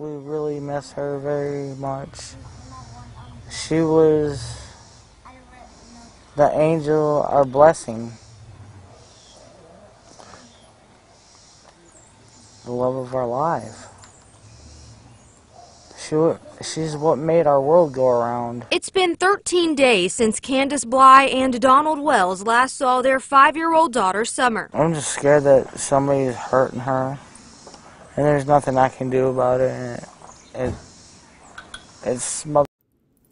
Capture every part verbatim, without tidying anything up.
We really miss her very much. She was the angel, our blessing, the love of our life. She, she's what made our world go around. It's been thirteen days since Candus Bly and Donald Wells last saw their five-year-old daughter, Summer. I'm just scared that somebody's hurting her, and there's nothing I can do about it. And it, it it's mother.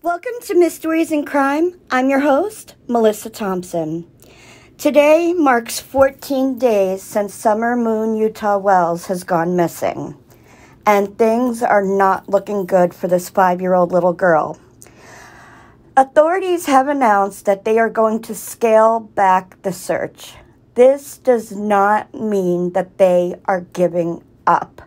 Welcome to Mysteries and Crime. I'm your host, Melissa Thompson. Today marks fourteen days since Summer Moon Utah Wells has gone missing, and things are not looking good for this five-year-old little girl. Authorities have announced that they are going to scale back the search. This does not mean that they are giving up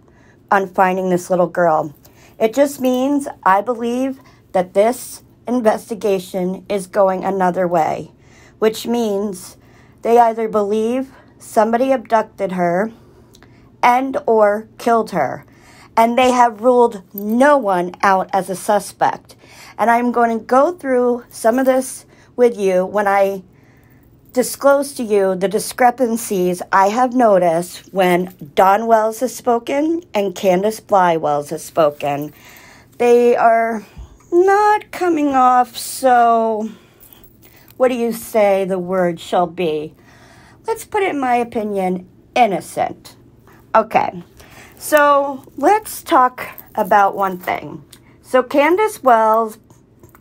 on finding this little girl. It just means, I believe, that this investigation is going another way, which means they either believe somebody abducted her and or killed her, and they have ruled no one out as a suspect. And I'm going to go through some of this with you when I disclose to you the discrepancies I have noticed when Don Wells has spoken and Candus Bly Wells has spoken. They are not coming off, so what do you say the word shall be? Let's put it in my opinion, innocent. Okay, so let's talk about one thing. So Candus Wells,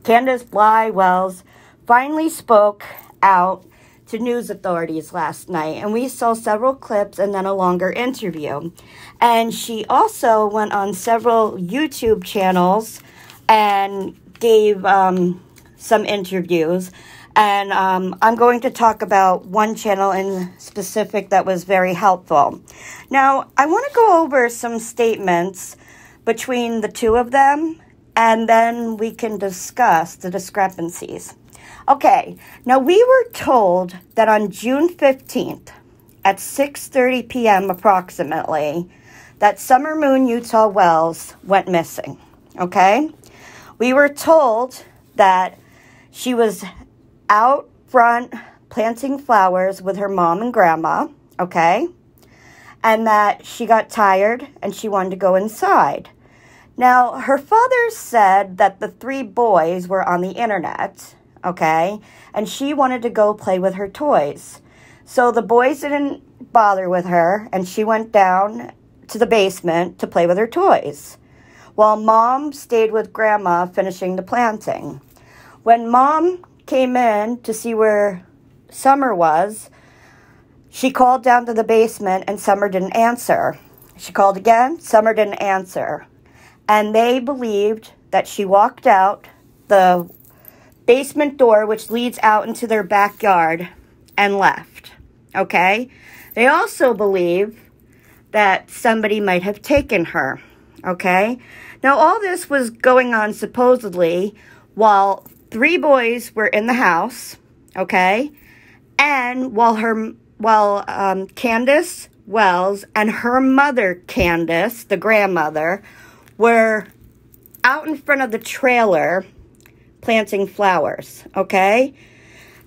Candus Bly Wells finally spoke out to news authorities last night, and we saw several clips and then a longer interview. And she also went on several YouTube channels and gave um, some interviews. And um, I'm going to talk about one channel in specific that was very helpful. Now, I want to go over some statements between the two of them, and then we can discuss the discrepancies. Okay, now we were told that on June fifteenth at six thirty p m approximately, that Summer Moon Utah Wells went missing, okay? We were told that she was out front planting flowers with her mom and grandma, okay? And that she got tired and she wanted to go inside. Now, her father said that the three boys were on the internet, okay? And she wanted to go play with her toys. So the boys didn't bother with her, and she went down to the basement to play with her toys, while Mom stayed with Grandma finishing the planting. When Mom came in to see where Summer was, she called down to the basement and Summer didn't answer. She called again, Summer didn't answer. And they believed that she walked out the basement door, which leads out into their backyard, and left, okay? They also believe that somebody might have taken her, okay? Now, all this was going on supposedly while three boys were in the house, okay? And while her, while um, Candus Wells and her mother, Candus, the grandmother, were out in front of the trailer planting flowers, okay?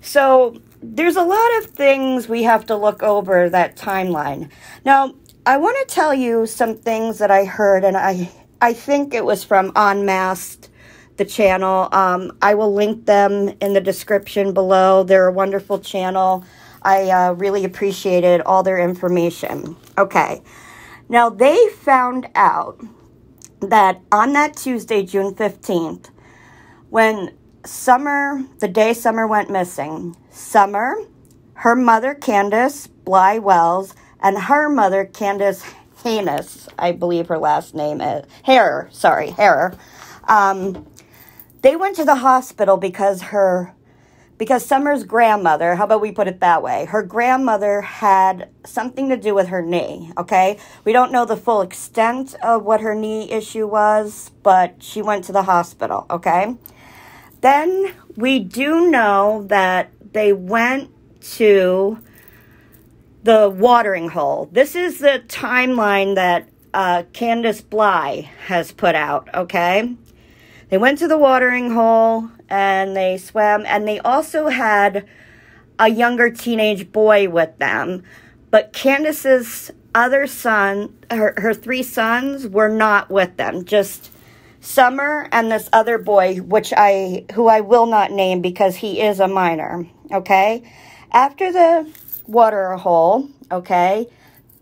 So there's a lot of things we have to look over that timeline. Now, I want to tell you some things that I heard, and I I think it was from Unmasked, the channel. Um, I will link them in the description below. They're a wonderful channel. I uh, really appreciated all their information. Okay. Now, they found out that on that Tuesday, June fifteenth, when Summer, the day Summer went missing, Summer, her mother, Candus Bly Wells, and her mother, Candus Haynes, I believe her last name is, Harris, sorry, Harris, um, they went to the hospital because her, because Summer's grandmother, how about we put it that way, her grandmother had something to do with her knee, okay? We don't know the full extent of what her knee issue was, but she went to the hospital, okay? Then we do know that they went to the watering hole. This is the timeline that uh, Candus Bly has put out, okay? They went to the watering hole and they swam, and they also had a younger teenage boy with them. But Candus's other son, her, her three sons were not with them, just Summer and this other boy, which I, who I will not name because he is a minor, okay? After the water hole, okay,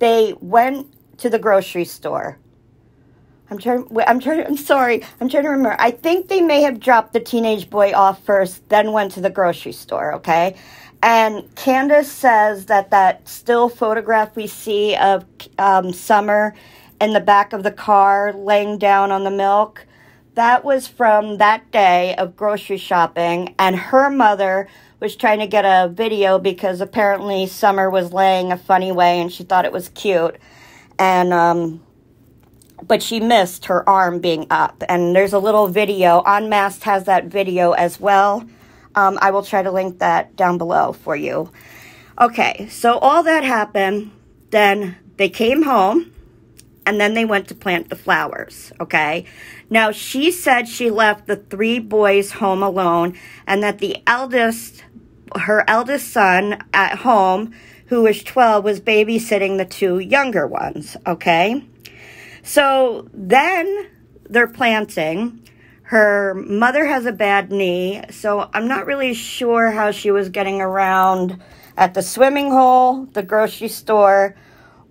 they went to the grocery store. I'm trying, I'm trying, I'm sorry, I'm trying to remember. I think they may have dropped the teenage boy off first, then went to the grocery store, okay? And Candus says that that still photograph we see of um, Summer in the back of the car laying down on the milk, that was from that day of grocery shopping, and her mother was trying to get a video because apparently Summer was laying a funny way and she thought it was cute. And, um, but she missed her arm being up. And there's a little video. Unmasked has that video as well. Um, I will try to link that down below for you. Okay, so all that happened. Then they came home, and then they went to plant the flowers, okay? Now, she said she left the three boys home alone, and that the eldest, her eldest son at home, who was twelve, was babysitting the two younger ones, okay? So then they're planting. Her mother has a bad knee, so I'm not really sure how she was getting around at the swimming hole, the grocery store,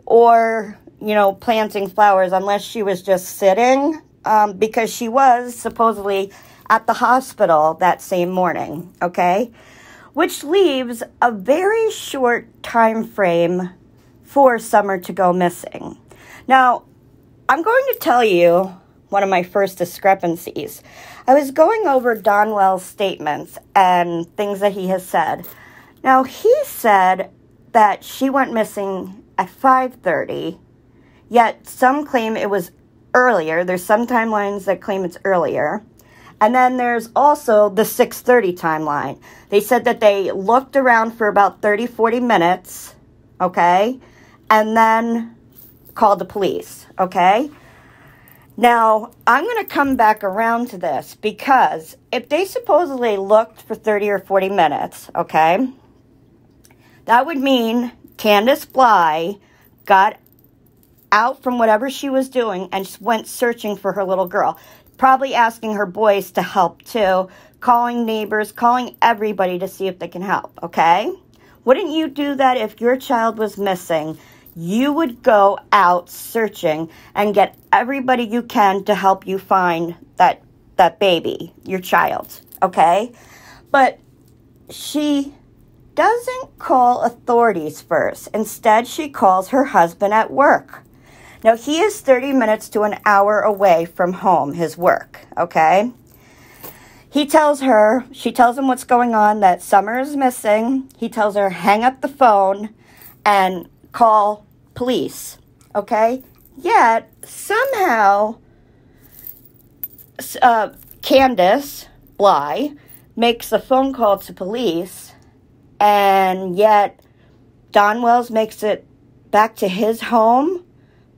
or, you know, planting flowers, unless she was just sitting, um, because she was supposedly at the hospital that same morning, okay? Which leaves a very short time frame for Summer to go missing. Now, I'm going to tell you one of my first discrepancies. I was going over Don Wells' statements and things that he has said. Now, he said that she went missing at five thirty, yet some claim it was earlier. There's some timelines that claim it's earlier. And then there's also the six thirty timeline. They said that they looked around for about thirty, forty minutes, okay, and then called the police, okay? Now, I'm going to come back around to this, because if they supposedly looked for thirty or forty minutes, okay, that would mean Candus Bly got out from whatever she was doing and just went searching for her little girl, probably asking her boys to help too, calling neighbors, calling everybody to see if they can help, okay? Wouldn't you do that if your child was missing? You would go out searching and get everybody you can to help you find that that baby, your child, okay? But she doesn't call authorities first. Instead, she calls her husband at work. Now, he is thirty minutes to an hour away from home, his work, okay? He tells her, she tells him what's going on, that Summer is missing. He tells her, hang up the phone and call police, okay? Yet, somehow, uh, Candus Bly makes a phone call to police, and yet Don Wells makes it back to his home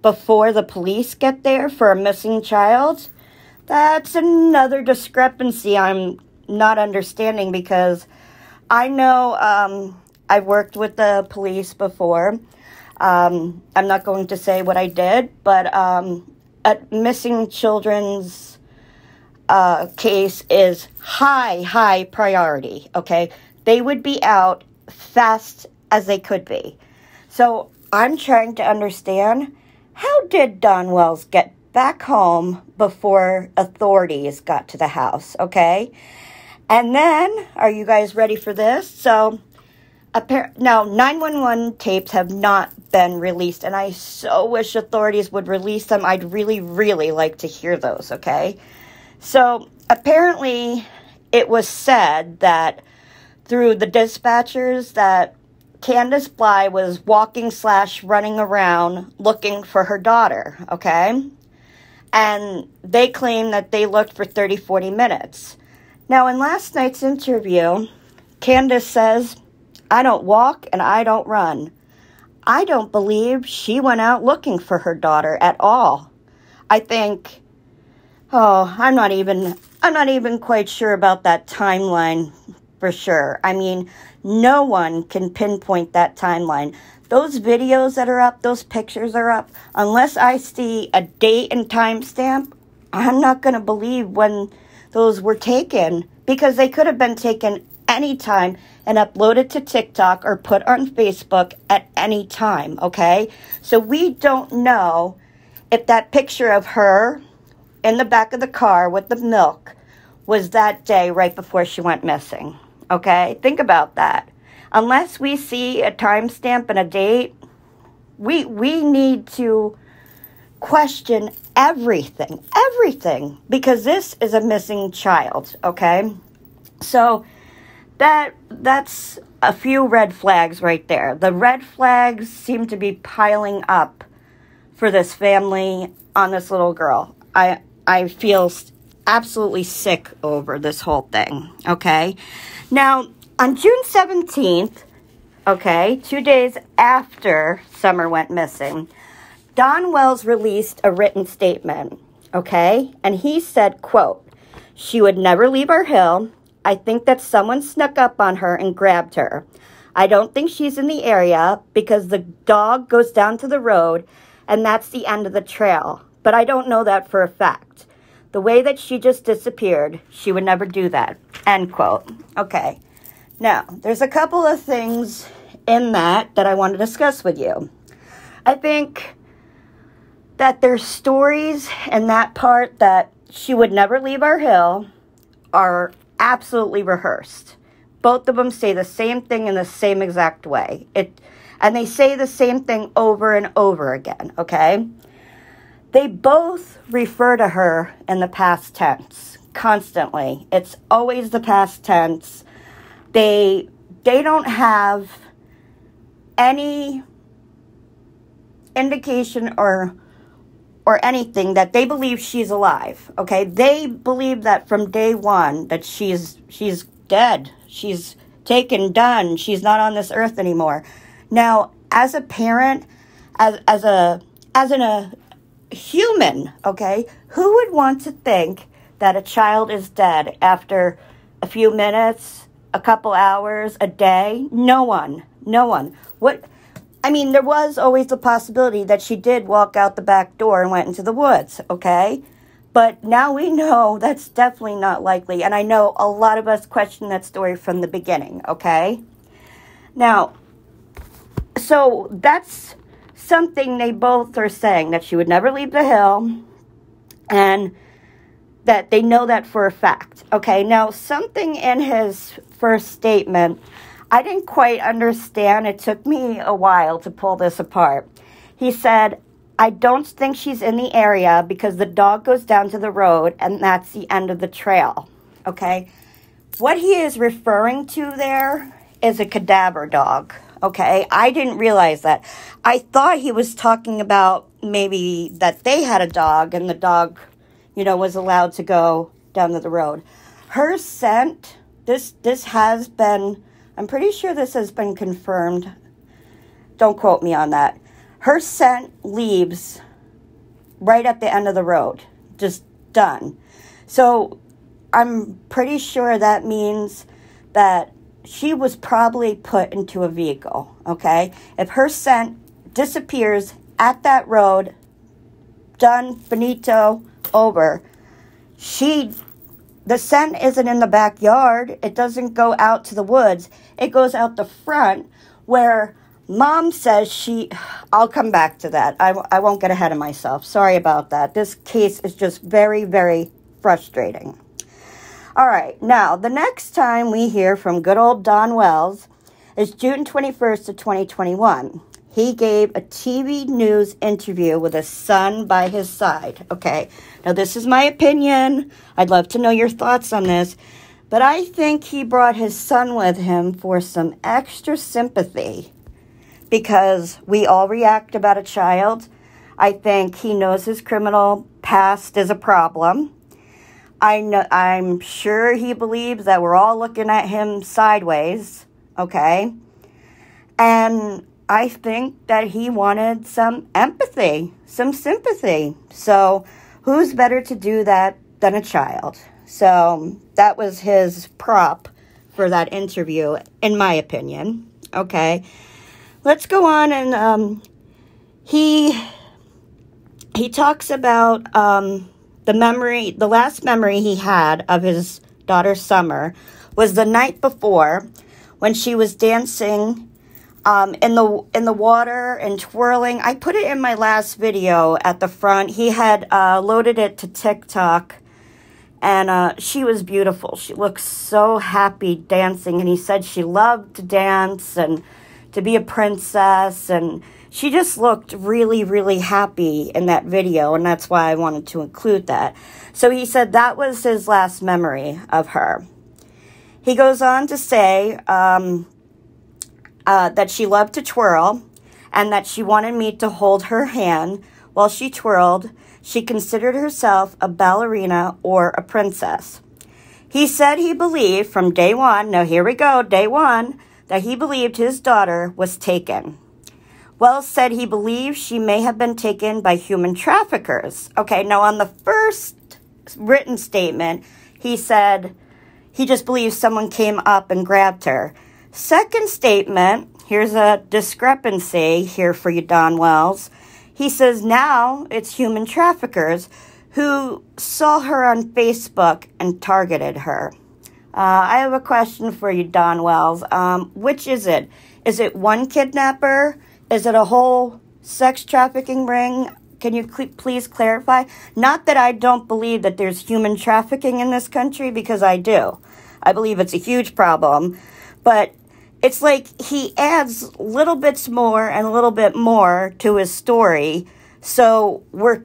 before the police get there for a missing child. That's another discrepancy I'm not understanding, because I know um, I've worked with the police before. Um, I'm not going to say what I did, but um, a missing children's uh, case is high, high priority, okay? They would be out fast as they could be. So I'm trying to understand, how did Don Wells get back home before authorities got to the house, okay? And then, are you guys ready for this? So, now, nine one one tapes have not been released, and I so wish authorities would release them. I'd really, really like to hear those, okay? So, apparently, it was said that through the dispatchers that Candus Bly was walking slash running around looking for her daughter, okay? And they claim that they looked for thirty, forty minutes. Now, in last night's interview, Candus says, I don't walk and I don't run. I don't believe she went out looking for her daughter at all. I think, oh, I'm not even, I'm not even quite sure about that timeline for sure. I mean, no one can pinpoint that timeline. Those videos that are up, those pictures are up, unless I see a date and timestamp, I'm not going to believe when those were taken, because they could have been taken any time and uploaded to TikTok or put on Facebook at any time, okay? So we don't know if that picture of her in the back of the car with the milk was that day right before she went missing, okay? Think about that. Unless we see a timestamp and a date, we we need to question everything, everything, because this is a missing child, okay? So that that's a few red flags right there. The red flags seem to be piling up for this family on this little girl. I I feel absolutely sick over this whole thing, okay? Now, on June seventeenth, okay, two days after Summer went missing, Don Wells released a written statement, okay? And he said, quote, "She would never leave our hill. I think that someone snuck up on her and grabbed her. I don't think she's in the area because the dog goes down to the road and that's the end of the trail. But I don't know that for a fact. The way that she just disappeared, she would never do that." End quote. Okay. Now, there's a couple of things in that that I want to discuss with you. I think that there's stories in that part that she would never leave our hill are absolutely rehearsed. Both of them say the same thing in the same exact way. It, and they say the same thing over and over again, okay? They both refer to her in the past tense constantly. It's always the past tense. They they don't have any indication or or anything that they believe she's alive, okay? They believe that from day one that she's she's dead. She's taken, done. She's not on this earth anymore. Now, as a parent, as as a as an a human, okay, who would want to think that a child is dead after a few minutes, a couple hours, a day? No one. No one. What I mean, there was always the possibility that she did walk out the back door and went into the woods, okay? But now we know that's definitely not likely, and I know a lot of us questioned that story from the beginning, okay? Now, so that's something they both are saying, that she would never leave the hill, and that they know that for a fact, okay? Now, something in his first statement I didn't quite understand. It took me a while to pull this apart. He said, "I don't think she's in the area because the dog goes down to the road and that's the end of the trail." Okay? What he is referring to there is a cadaver dog. Okay? I didn't realize that. I thought he was talking about maybe that they had a dog and the dog, you know, was allowed to go down to the road. Her scent, this this has been... I'm pretty sure this has been confirmed. Don't quote me on that. Her scent leaves right at the end of the road. Just done. So I'm pretty sure that means that she was probably put into a vehicle, okay? If her scent disappears at that road, done, finito, over, she... The scent isn't in the backyard. It doesn't go out to the woods. It goes out the front where mom says she... I'll come back to that. I, I won't get ahead of myself. Sorry about that. This case is just very, very frustrating. All right. Now, the next time we hear from good old Don Wells is June twenty-first of twenty twenty-one. He gave a T V news interview with a son by his side. Okay, now this is my opinion. I'd love to know your thoughts on this. But I think he brought his son with him for some extra sympathy, because we all react about a child. I think he knows his criminal past is a problem. I know, I'm sure he believes that we're all looking at him sideways. Okay, and I think that he wanted some empathy, some sympathy. So who's better to do that than a child? So that was his prop for that interview, in my opinion. Okay, let's go on. And um, he he talks about um, the memory, the last memory he had of his daughter Summer was the night before, when she was dancing um, in the in the water and twirling. I put it in my last video at the front. He had uh, loaded it to TikTok. And uh, she was beautiful. She looked so happy dancing. And he said she loved to dance and to be a princess. And she just looked really, really happy in that video. And that's why I wanted to include that. So he said that was his last memory of her. He goes on to say um, uh, that she loved to twirl and that she wanted me to hold her hand while she twirled. She considered herself a ballerina or a princess. He said he believed from day one, now here we go, day one, that he believed his daughter was taken. Wells said he believed she may have been taken by human traffickers. Okay, now on the first written statement, he said he just believes someone came up and grabbed her. Second statement, here's a discrepancy here for you, Don Wells. He says now it's human traffickers who saw her on Facebook and targeted her. Uh, I have a question for you, Don Wells. Um, which is it? Is it one kidnapper? Is it a whole sex trafficking ring? Can you cl- please clarify? Not that I don't believe that there's human trafficking in this country, because I do. I believe it's a huge problem. But it's like he adds little bits more and a little bit more to his story, so we're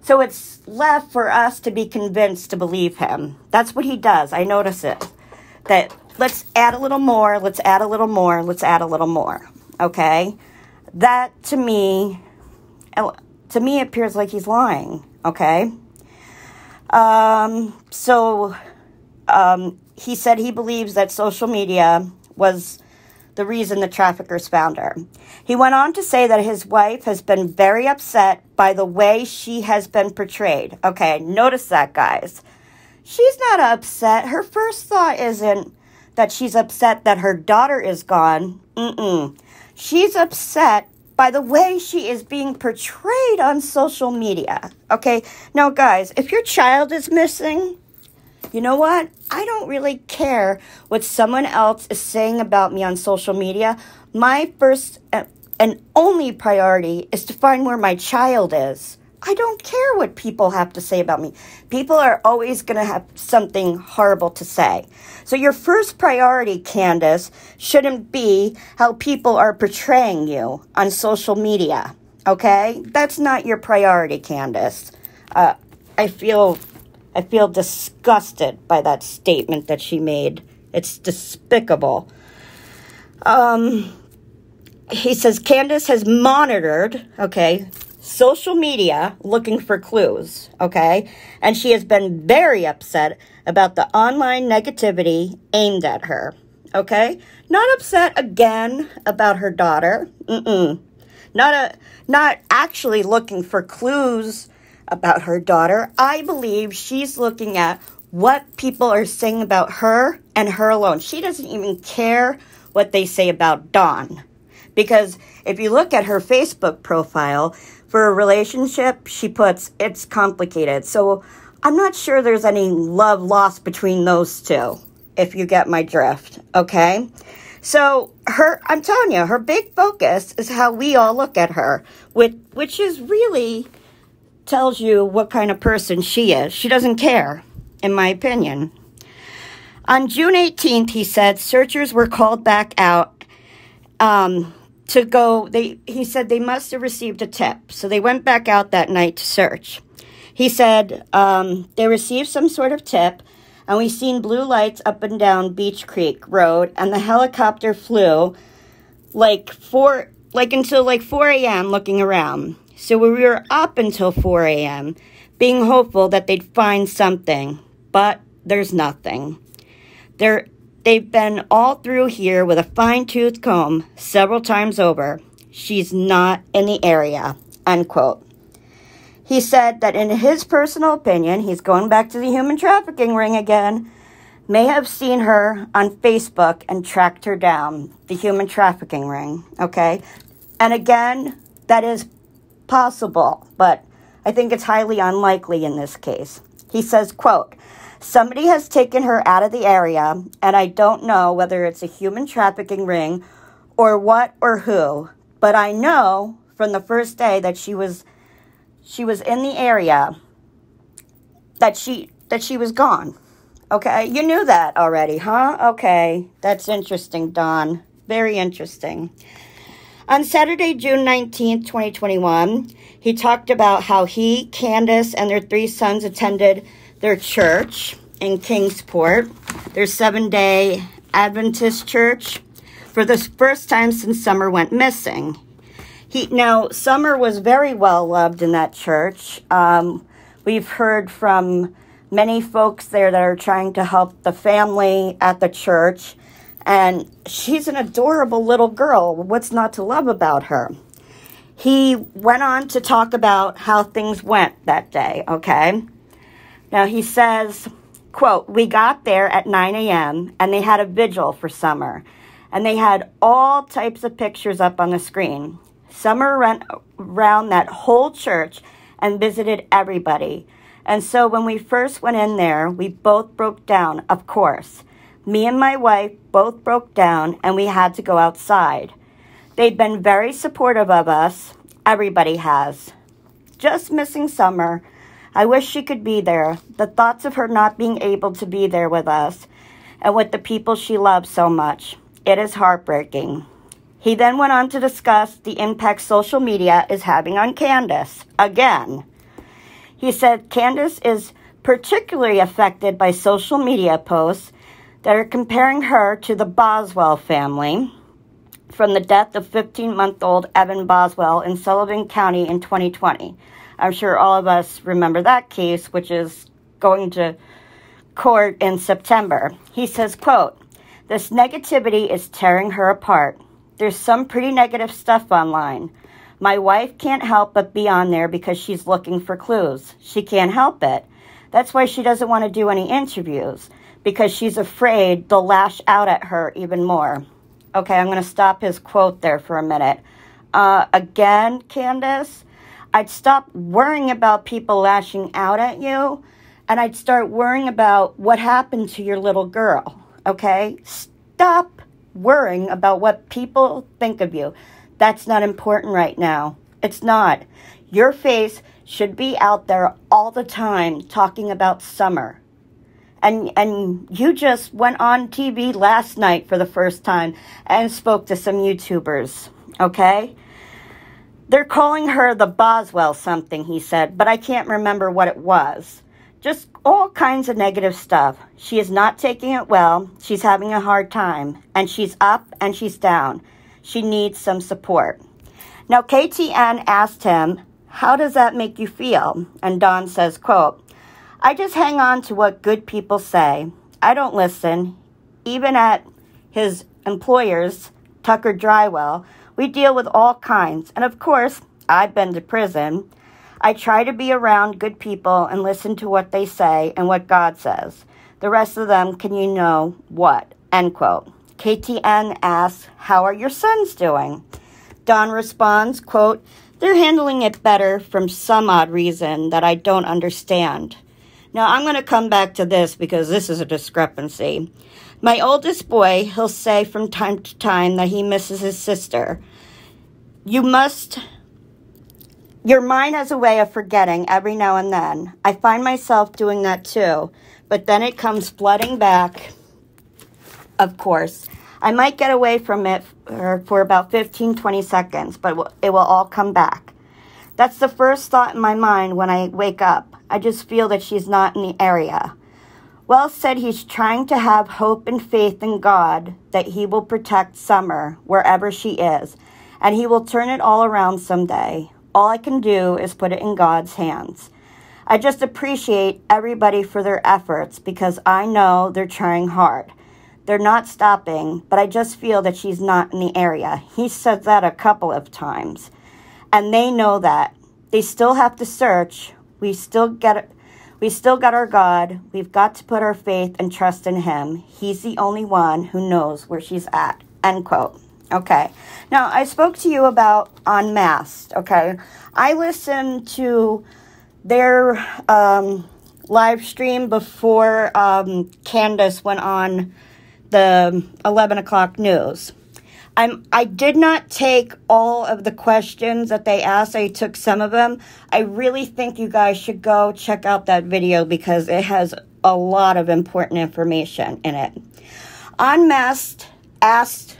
so it's left for us to be convinced to believe him. That's what he does. I notice it. That let's add a little more, let's add a little more, let's add a little more. Okay? That to me to me it appears like he's lying, okay? Um so um he said he believes that social media was the reason the traffickers found her. He went on to say that his wife has been very upset by the way she has been portrayed. Okay, notice that, guys. She's not upset. Her first thought isn't that she's upset that her daughter is gone. Mm-mm. She's upset by the way she is being portrayed on social media. Okay, now, guys, if your child is missing, you know what? I don't really care what someone else is saying about me on social media. My first and only priority is to find where my child is. I don't care what people have to say about me. People are always going to have something horrible to say. So your first priority, Candus, shouldn't be how people are portraying you on social media, okay? That's not your priority, Candus. Uh, I feel... I feel disgusted by that statement that she made. It's despicable. Um, he says Candus has monitored, okay, social media looking for clues, okay? And she has been very upset about the online negativity aimed at her, okay? Not upset again about her daughter. Mm-mm. Not a, not actually looking for clues about her daughter. I believe she's looking at what people are saying about her and her alone. She doesn't even care what they say about Dawn, because if you look at her Facebook profile for a relationship, she puts it's complicated. So I'm not sure there's any love lost between those two, if you get my drift, okay? So her, I'm telling you, her big focus is how we all look at her, which which is really tells you what kind of person she is. She doesn't care, in my opinion. On June eighteenth, he said searchers were called back out um, to go. They, he said they must have received a tip. So they went back out that night to search. He said um, they received some sort of tip, and we seen blue lights up and down Beach Creek Road, and the helicopter flew like four, like until like four a m looking around. So we were up until four a m being hopeful that they'd find something, but there's nothing. There, They've been all through here with a fine-tooth comb several times over. She's not in the area, unquote. He said that in his personal opinion, he's going back to the human trafficking ring again, may have seen her on Facebook and tracked her down, the human trafficking ring, okay? And again, that is possible, but I think it's highly unlikely in this case. He says, quote, somebody has taken her out of the area, and I don't know whether it's a human trafficking ring or what or who, but I know from the first day that she was she was in the area that she that she was gone. Okay, you knew that already, huh? Okay, that's interesting, Don. Very interesting. On Saturday, June nineteenth, twenty twenty-one, he talked about how he, Candus, and their three sons attended their church in Kingsport, their seven-day Adventist church, for the first time since Summer went missing. He, now, Summer was very well-loved in that church. Um, we've heard from many folks there that are trying to help the family at the church, and she's an adorable little girl. What's not to love about her? He went on to talk about how things went that day, okay? Now, he says, quote, we got there at nine a m and they had a vigil for Summer. And they had all types of pictures up on the screen. Summer ran around that whole church and visited everybody. And so when we first went in there, we both broke down, of course. Me and my wife both broke down and we had to go outside. They've been very supportive of us. Everybody has. Just missing Summer. I wish she could be there. The thoughts of her not being able to be there with us and with the people she loves so much. It is heartbreaking. He then went on to discuss the impact social media is having on Candus. Again, he said Candus is particularly affected by social media posts that are comparing her to the Boswell family from the death of fifteen-month-old Evan Boswell in Sullivan County in twenty twenty. I'm sure all of us remember that case, which is going to court in September. He says, quote, this negativity is tearing her apart. There's some pretty negative stuff online. My wife can't help but be on there because she's looking for clues. She can't help it. That's why she doesn't want to do any interviews, because she's afraid they'll lash out at her even more. Okay, I'm going to stop his quote there for a minute. Uh, again, Candus, I'd stop worrying about people lashing out at you, and I'd start worrying about what happened to your little girl, okay? Stop worrying about what people think of you. That's not important right now. It's not. Your face should be out there all the time talking about Summer. And and you just went on T V last night for the first time and spoke to some YouTubers, okay? They're calling her the Boswell something, he said, but I can't remember what it was. Just all kinds of negative stuff. She is not taking it well. She's having a hard time, and she's up and she's down. She needs some support. Now, K T N asked him, how does that make you feel? And Don says, quote, I just hang on to what good people say. I don't listen. Even at his employer's, Tucker Drywell, we deal with all kinds, and of course, I've been to prison. I try to be around good people and listen to what they say and what God says. The rest of them, can you know what? End quote. K T N asks, how are your sons doing? Don responds, quote, they're handling it better from some odd reason that I don't understand. Now, I'm going to come back to this because this is a discrepancy. My oldest boy, he'll say from time to time that he misses his sister. You must, your mind has a way of forgetting every now and then. I find myself doing that too, but then it comes flooding back, of course. I might get away from it for about fifteen, twenty seconds, but it will all come back. That's the first thought in my mind when I wake up. I just feel that she's not in the area. Wells said he's trying to have hope and faith in God that he will protect Summer wherever she is, and he will turn it all around someday. All I can do is put it in God's hands. I just appreciate everybody for their efforts because I know they're trying hard. They're not stopping, but I just feel that she's not in the area. He said that a couple of times. And they know that. They still have to search. We still get, we still got our God. We've got to put our faith and trust in him. He's the only one who knows where she's at, end quote. Okay. Now, I spoke to you about Unmasked, okay? I listened to their um, live stream before um, Candus went on the eleven o'clock news. I'm, I did not take all of the questions that they asked. I took some of them. I really think you guys should go check out that video because it has a lot of important information in it. Unmasked asked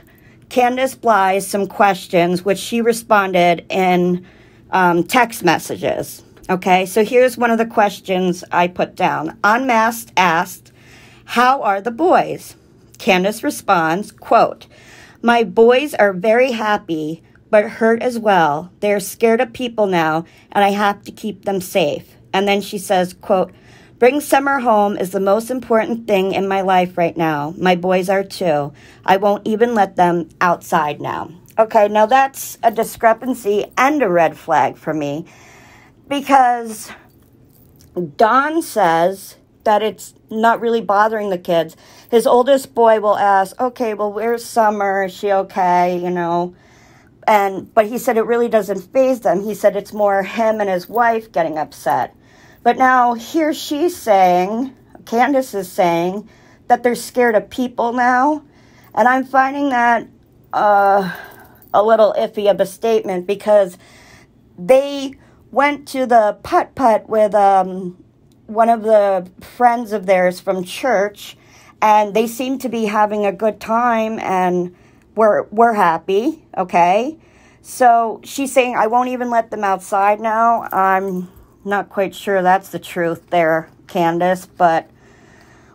Candus Bly some questions, which she responded in um, text messages. Okay, so here's one of the questions I put down. Unmasked asked, how are the boys? Candus responds, quote, my boys are very happy, but hurt as well. They're scared of people now, and I have to keep them safe. And then she says, quote, bring Summer home is the most important thing in my life right now. My boys are too. I won't even let them outside now. Okay, now that's a discrepancy and a red flag for me because Don says that it's not really bothering the kids. His oldest boy will ask, okay, well, where's Summer? Is she okay? You know, and but he said it really doesn't faze them. He said it's more him and his wife getting upset. But now here she's saying, Candus is saying, that they're scared of people now. And I'm finding that uh, a little iffy of a statement because they went to the putt-putt with um, one of the friends of theirs from church, and they seemed to be having a good time and were, were happy, okay? So she's saying, I won't even let them outside now. I'm not quite sure that's the truth there, Candus, but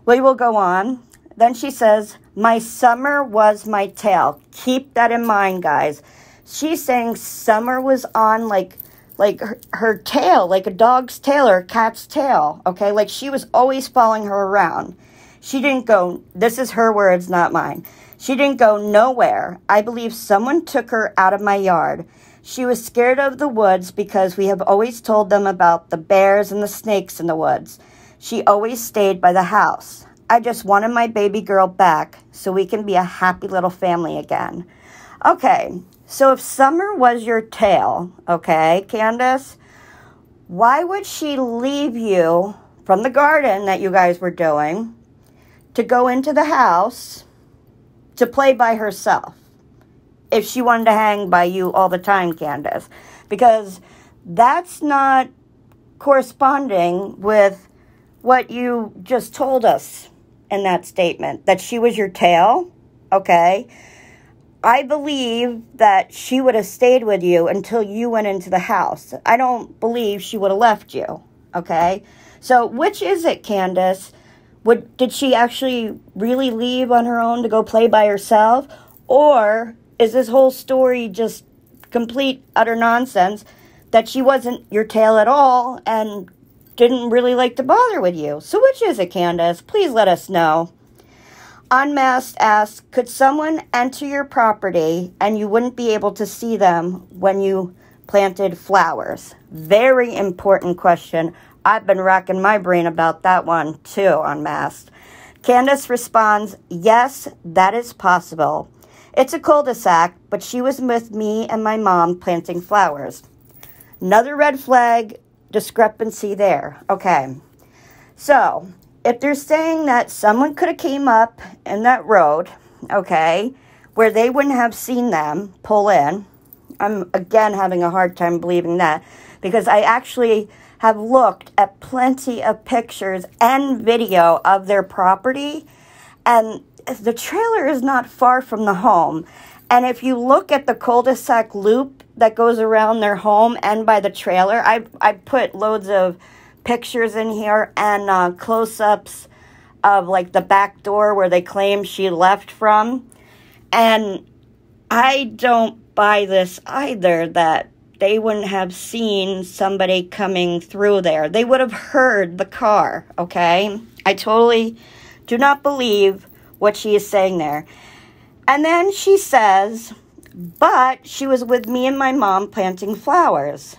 we will go on. Then she says, my Summer was my tail. Keep that in mind, guys. She's saying Summer was on like like her, her tail, like a dog's tail or a cat's tail, okay? Like she was always following her around. She didn't go, this is her words, not mine. She didn't go nowhere. I believe someone took her out of my yard. She was scared of the woods because we have always told them about the bears and the snakes in the woods. She always stayed by the house. I just wanted my baby girl back so we can be a happy little family again. Okay, so if Summer was your tail, okay, Candus, why would she leave you from the garden that you guys were doing to go into the house to play by herself? If she wanted to hang by you all the time, Candus, because that's not corresponding with what you just told us in that statement, that she was your tail, okay? I believe that she would have stayed with you until you went into the house. I don't believe she would have left you, okay? So which is it, Candus? Would, did she actually really leave on her own to go play by herself, or is this whole story just complete, utter nonsense that she wasn't your tail at all and didn't really like to bother with you? So which is it, Candus? Please let us know. Unmasked asks, could someone enter your property and you wouldn't be able to see them when you planted flowers? Very important question. I've been racking my brain about that one too, Unmasked. Candus responds, yes, that is possible. It's a cul-de-sac, but she was with me and my mom planting flowers. Another red flag discrepancy there. Okay, so if they're saying that someone could have came up in that road, okay, where they wouldn't have seen them pull in, I'm again having a hard time believing that because I actually have looked at plenty of pictures and video of their property, and the trailer is not far from the home. And if you look at the cul-de-sac loop that goes around their home and by the trailer, I, I put loads of pictures in here and uh, close-ups of like the back door where they claim she left from. And I don't buy this either, that they wouldn't have seen somebody coming through there. They would have heard the car, okay? I totally do not believe what she is saying there. And then she says, but she was with me and my mom planting flowers.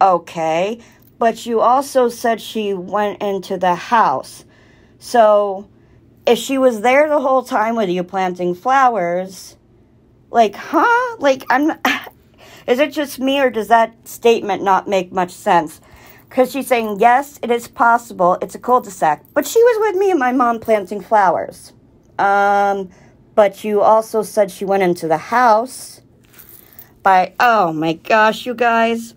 Okay, but you also said she went into the house. So if she was there the whole time with you planting flowers, like, huh? Like, I'm, is it just me, or does that statement not make much sense? Because she's saying, yes, it is possible. It's a cul-de-sac. But she was with me and my mom planting flowers. Um, but you also said she went into the house. By, oh my gosh, you guys.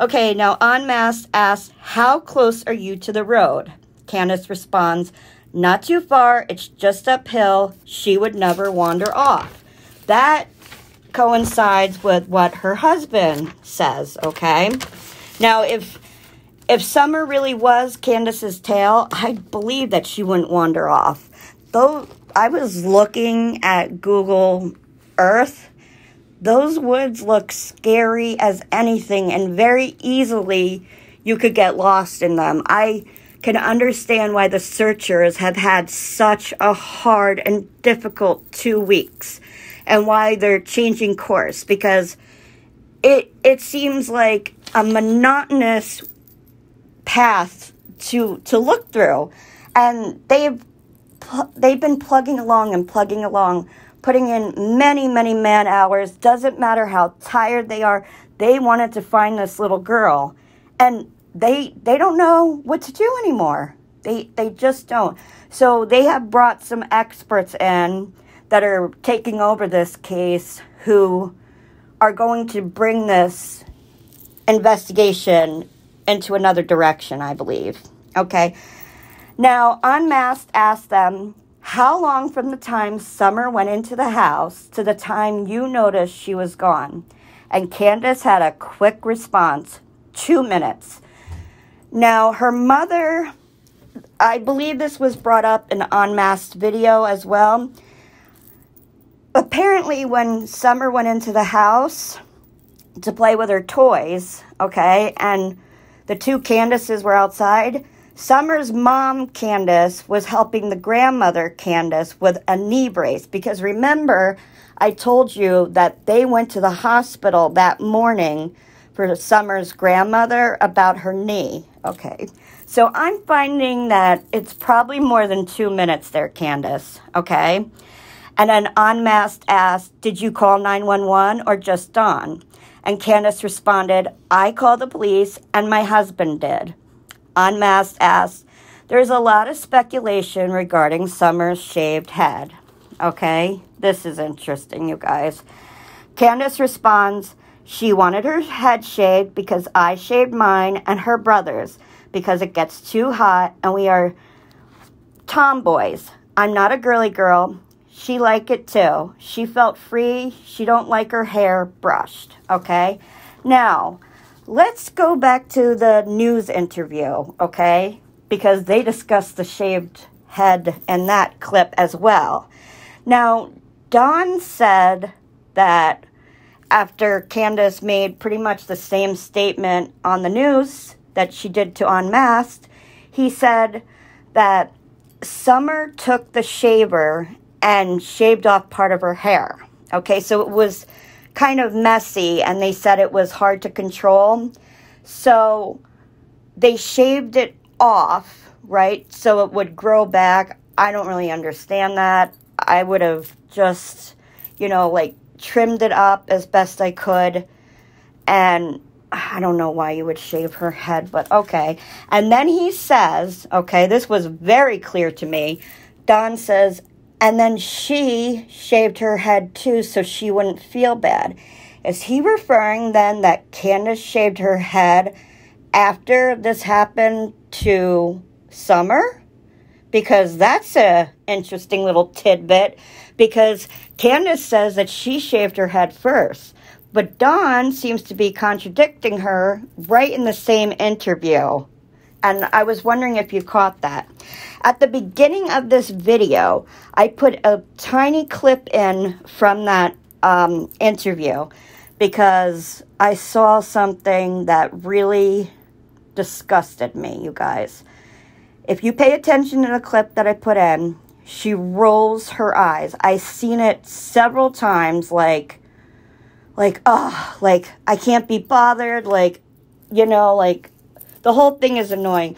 Okay, now Unmasked asks, how close are you to the road? Candus responds, not too far. It's just uphill. She would never wander off. That coincides with what her husband says, okay? Now, if... If Summer really was Candus's tail, I believe that she wouldn't wander off. Though I was looking at Google Earth, those woods look scary as anything, and very easily you could get lost in them. I can understand why the searchers have had such a hard and difficult two weeks, and why they're changing course, because it it seems like a monotonous path to to look through, and they've they've been plugging along and plugging along, putting in many many man hours. Doesn't matter how tired they are, they wanted to find this little girl, and they they don't know what to do anymore. They they just don't. So they have brought some experts in that are taking over this case, who are going to bring this investigation into another direction, I believe. Okay. Now, Unmasked asked them, how long from the time Summer went into the house to the time you noticed she was gone? And Candus had a quick response, two minutes. Now, her mother, I believe this was brought up in Unmasked video as well. Apparently, when Summer went into the house to play with her toys, okay, and the two Canduses were outside, Summer's mom, Candus, was helping the grandmother, Candus, with a knee brace. Because remember, I told you that they went to the hospital that morning for Summer's grandmother about her knee. Okay, so I'm finding that it's probably more than two minutes there, Candus. Okay, and then Unmasked asked, did you call nine one one or just Dawn? And Candus responded, I called the police and my husband did. Unmasked asked, there's a lot of speculation regarding Summer's shaved head. Okay, this is interesting, you guys. Candus responds, she wanted her head shaved because I shaved mine and her brother's, because it gets too hot and we are tomboys. I'm not a girly girl. She liked it too. She felt free. She don't like her hair brushed. Okay. Now, let's go back to the news interview. Okay. Because they discussed the shaved head in that clip as well. Now, Dawn said that after Candus made pretty much the same statement on the news that she did to Unmasked, he said that Summer took the shaver and shaved off part of her hair. Okay, so it was kind of messy, and they said it was hard to control. So they shaved it off, right? So it would grow back. I don't really understand that. I would have just, you know, like trimmed it up as best I could. And I don't know why you would shave her head, but okay. And then he says, okay, this was very clear to me. Don says, and then she shaved her head too, so she wouldn't feel bad. Is he referring then that Candus shaved her head after this happened to Summer? Because that's a interesting little tidbit. Because Candus says that she shaved her head first, but Dawn seems to be contradicting her right in the same interview. And I was wondering if you caught that. At the beginning of this video, I put a tiny clip in from that um, interview because I saw something that really disgusted me, you guys. If you pay attention to the clip that I put in, She rolls her eyes. I've seen it several times, like, like, oh, like, I can't be bothered, like, you know, like, the whole thing is annoying.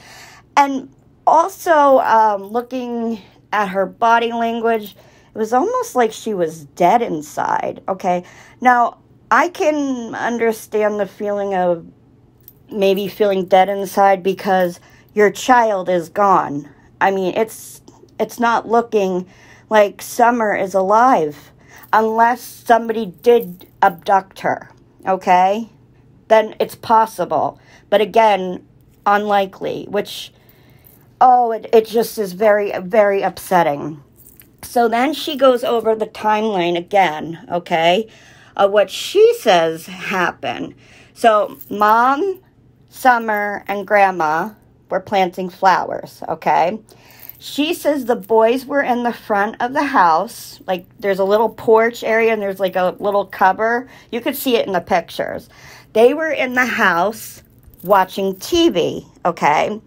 And also, um, looking at her body language, it was almost like she was dead inside, okay? Now, I can understand the feeling of maybe feeling dead inside because your child is gone. I mean, it's... It's not looking like Summer is alive unless somebody did abduct her, okay? Then it's possible. But again, unlikely, which, oh, it, it just is very, very upsetting. So then she goes over the timeline again, okay, of what she says happened. So Mom, Summer, and Grandma were planting flowers, okay? She says the boys were in the front of the house. Like, there's a little porch area and there's like a little cover. You could see it in the pictures. They were in the house watching T V, okay?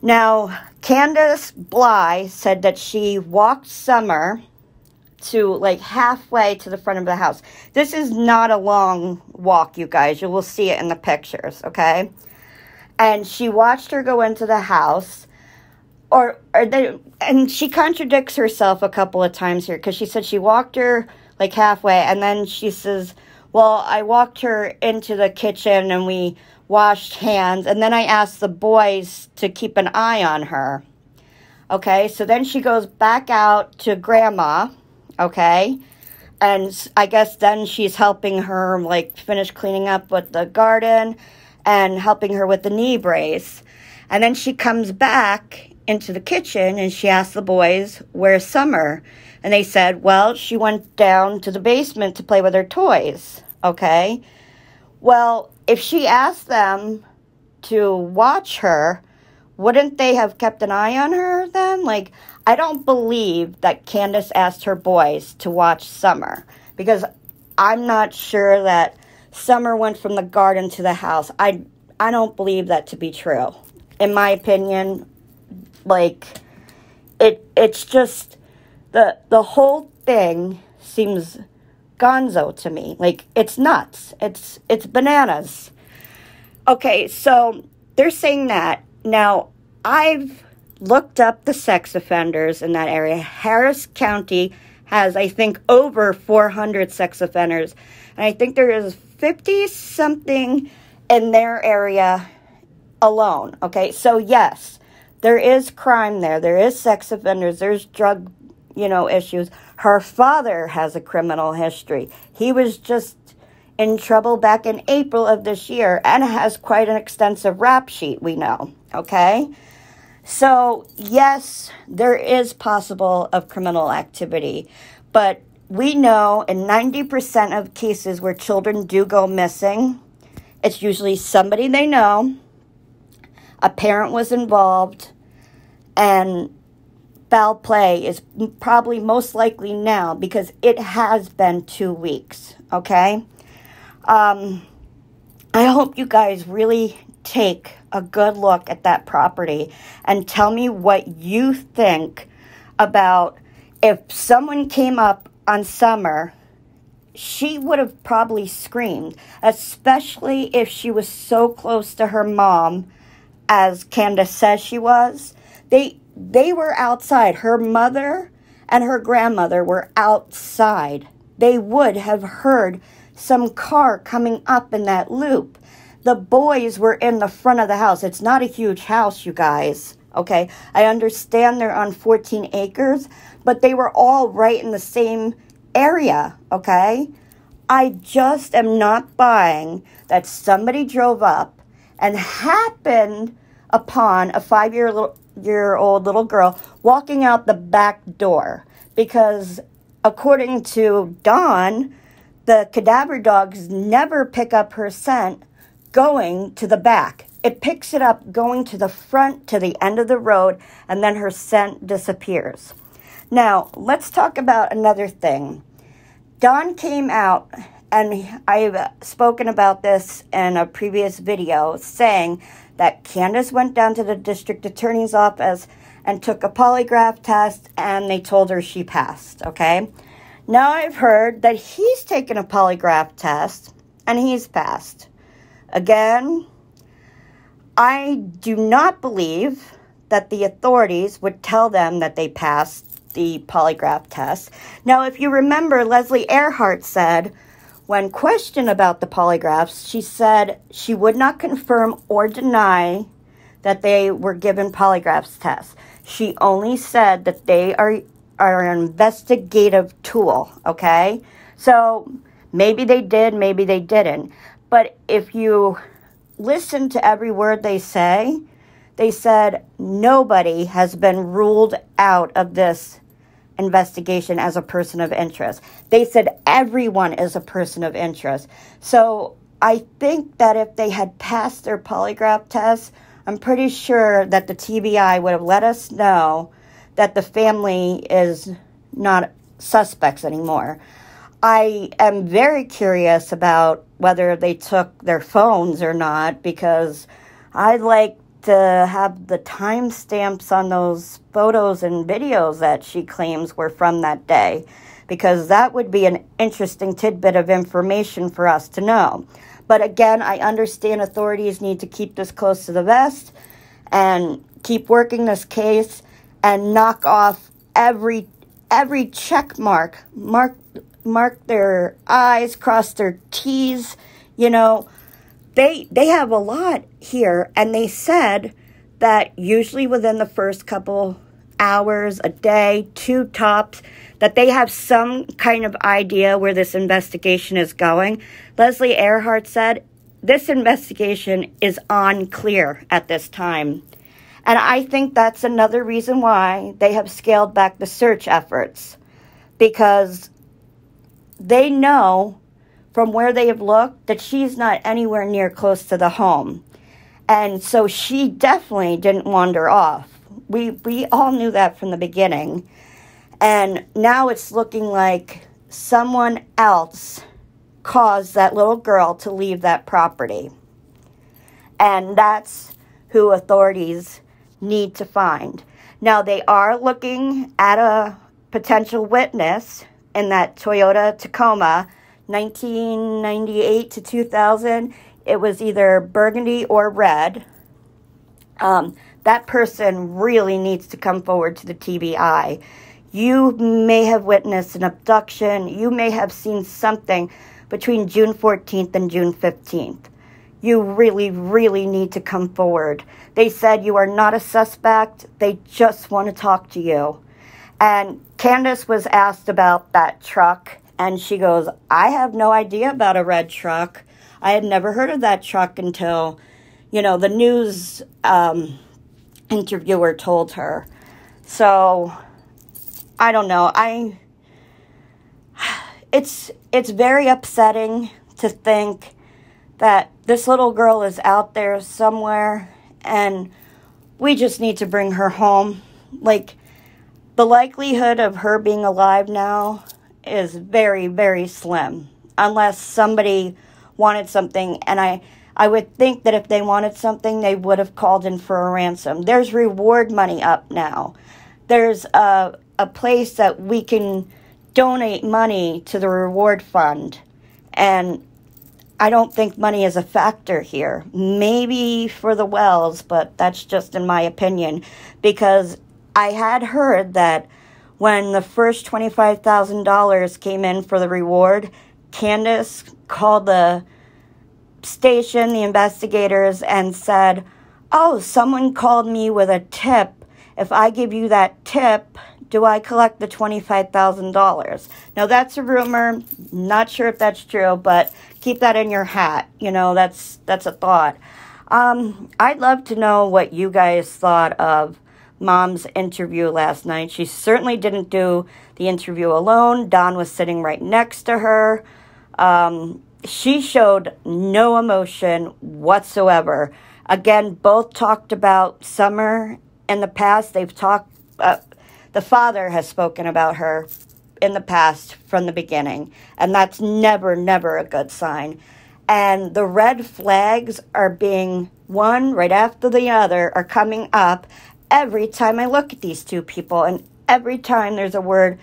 Now, Candus Bly said that she walked Summer to like halfway to the front of the house. This is not a long walk, you guys. You will see it in the pictures, okay? And she watched her go into the house. Or, or they, and she contradicts herself a couple of times here because she said she walked her like halfway, and then she says, well, I walked her into the kitchen and we washed hands, and then I asked the boys to keep an eye on her. Okay, so then she goes back out to Grandma, okay, and I guess then she's helping her like finish cleaning up with the garden and helping her with the knee brace. And then she comes back into the kitchen and she asked the boys, where's Summer? And they said, well, she went down to the basement to play with her toys, okay? Well, if she asked them to watch her, wouldn't they have kept an eye on her then? Like, I don't believe that Candus asked her boys to watch Summer, because I'm not sure that Summer went from the garden to the house. I, I don't believe that to be true. In my opinion, like, it it's just the the whole thing seems gonzo to me. Like, it's nuts. It's it's bananas. Okay, so they're saying that. Now, I've looked up the sex offenders in that area. Harris County has, I think, over four hundred sex offenders. And I think there is fifty-something in their area alone. Okay, so yes, there is crime there. There is sex offenders. There's drug, you know, issues. Her father has a criminal history. He was just in trouble back in April of this year and has quite an extensive rap sheet, we know, okay? So, yes, there is possible of criminal activity, but we know in ninety percent of cases where children do go missing, it's usually somebody they know, a parent was involved, and foul play is probably most likely now because it has been two weeks, okay? Um, I hope you guys really take a good look at that property and tell me what you think about if someone came up on Summer, she would have probably screamed, especially if she was so close to her mom as Candus says she was. They they were outside. Her mother and her grandmother were outside. They would have heard some car coming up in that loop. The boys were in the front of the house. It's not a huge house, you guys, okay? I understand they're on fourteen acres, but they were all right in the same area, okay? I just am not buying that somebody drove up and happened upon a five-year-old little girl walking out the back door. Because according to Dawn, the cadaver dogs never pick up her scent going to the back. It picks it up going to the front, to the end of the road, and then her scent disappears. Now, let's talk about another thing. Dawn came out, and I've spoken about this in a previous video, saying that Candus went down to the district attorney's office and took a polygraph test, and they told her she passed, okay? Now I've heard that he's taken a polygraph test, and he's passed. Again, I do not believe that the authorities would tell them that they passed the polygraph test. Now, if you remember, Leslie Earhart said, when questioned about the polygraphs, she said she would not confirm or deny that they were given polygraphs tests. She only said that they are, are an investigative tool, okay? So maybe they did, maybe they didn't. But if you listen to every word they say, they said nobody has been ruled out of this investigation as a person of interest. They said everyone is a person of interest. So I think that if they had passed their polygraph tests, I'm pretty sure that the T B I would have let us know that the family is not suspects anymore. I am very curious about whether they took their phones or not, because I'd like to have the timestamps on those photos and videos that she claims were from that day, because that would be an interesting tidbit of information for us to know. But again, I understand authorities need to keep this close to the vest and keep working this case and knock off every every check mark, mark mark their I's, cross their T's, you know. They, they have a lot here, and they said that usually within the first couple hours, a day, two tops, that they have some kind of idea where this investigation is going. Leslie Earhart said, this investigation is unclear at this time. And I think that's another reason why they have scaled back the search efforts, because they know from where they have looked that she's not anywhere near close to the home. And so she definitely didn't wander off. We, we all knew that from the beginning. And now it's looking like someone else caused that little girl to leave that property. And that's who authorities need to find. Now, they are looking at a potential witness in that Toyota Tacoma nineteen ninety-eight to two thousand, it was either burgundy or red. Um, that person really needs to come forward to the T B I. You may have witnessed an abduction. You may have seen something between June fourteenth and June fifteenth. You really, really need to come forward. They said you are not a suspect. They just want to talk to you. And Candus was asked about that truck, and she goes, I have no idea about a red truck. I had never heard of that truck until, you know, the news um, interviewer told her. So, I don't know. I it's it's very upsetting to think that this little girl is out there somewhere, and we just need to bring her home. Like, the likelihood of her being alive now is very, very slim, unless somebody wanted something. And I, I would think that if they wanted something, they would have called in for a ransom. There's reward money up now. There's a, a place that we can donate money to the reward fund. And I don't think money is a factor here. Maybe for the Wells, but that's just in my opinion, because I had heard that when the first twenty-five thousand dollars came in for the reward, Candus called the station, the investigators, and said, oh, someone called me with a tip. If I give you that tip, do I collect the twenty-five thousand dollars? Now, that's a rumor. Not sure if that's true, but keep that in your hat. You know, that's, that's a thought. Um, I'd love to know what you guys thought of Mom's interview last night. She certainly didn't do the interview alone. Don was sitting right next to her. Um, she showed no emotion whatsoever. Again, both talked about Summer in the past. They've talked, uh, the father has spoken about her in the past from the beginning, and that's never, never a good sign. And the red flags are being, one right after the other, are coming up. every time I look at these two people, and every time there's a word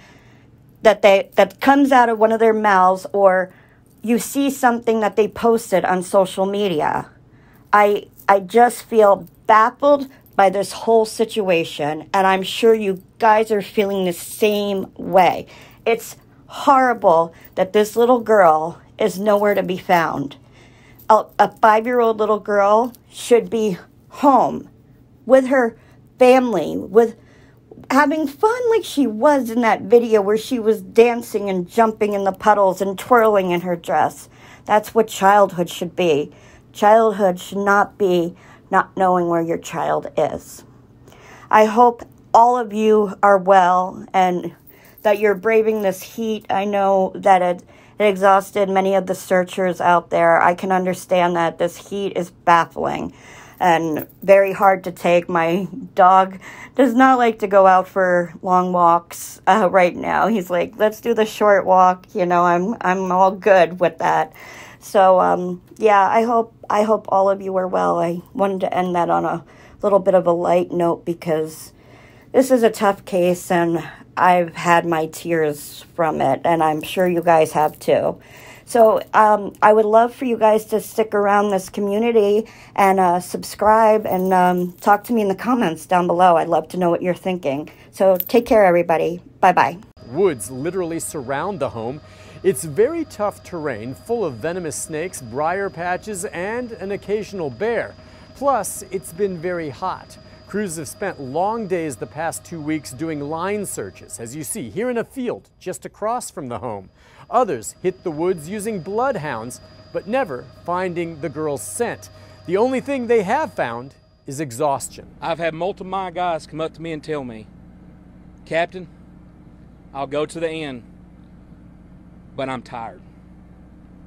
that they that comes out of one of their mouths, or you see something that they posted on social media. I I just feel baffled by this whole situation, and I'm sure you guys are feeling the same way. It's horrible that this little girl is nowhere to be found. A, a five-year-old little girl should be home with her family, with having fun like she was in that video where she was dancing and jumping in the puddles and twirling in her dress. That's what childhood should be. Childhood should not be not knowing where your child is. I hope all of you are well and that you're braving this heat. I know that it, it exhausted many of the searchers out there. I can understand that this heat is baffling and very hard to take. My dog does not like to go out for long walks uh, right now. He's like, let's do the short walk. You know, I'm I'm all good with that. So, um, yeah, I hope I hope all of you are well. I wanted to end that on a little bit of a light note because this is a tough case, and I've had my tears from it, and I'm sure you guys have too. So um, I would love for you guys to stick around this community and uh, subscribe and um, talk to me in the comments down below. I'd love to know what you're thinking. So take care, everybody. Bye-bye. Woods literally surround the home. It's very tough terrain, full of venomous snakes, briar patches, and an occasional bear. Plus, it's been very hot. Crews have spent long days the past two weeks doing line searches, as you see here in a field just across from the home. Others hit the woods using bloodhounds, but never finding the girl's scent. The only thing they have found is exhaustion. I've had multiple of my guys come up to me and tell me, Captain, I'll go to the end, but I'm tired.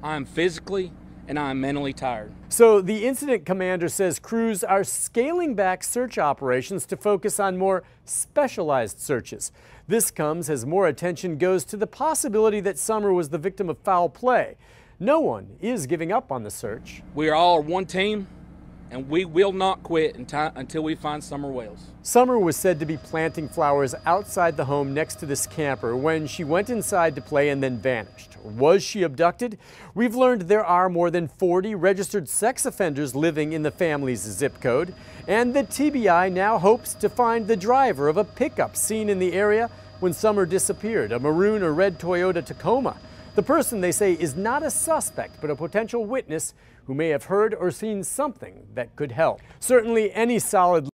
I'm physically and I'm mentally tired. So the incident commander says crews are scaling back search operations to focus on more specialized searches. This comes as more attention goes to the possibility that Summer was the victim of foul play. No one is giving up on the search. We are all one team, and we will not quit until we find Summer Wells. Summer was said to be planting flowers outside the home next to this camper when she went inside to play and then vanished. Was she abducted? We've learned there are more than forty registered sex offenders living in the family's zip code, and the T B I now hopes to find the driver of a pickup seen in the area when Summer disappeared, a maroon or red Toyota Tacoma. The person, they say, is not a suspect, but a potential witness who may have heard or seen something that could help. Certainly any solid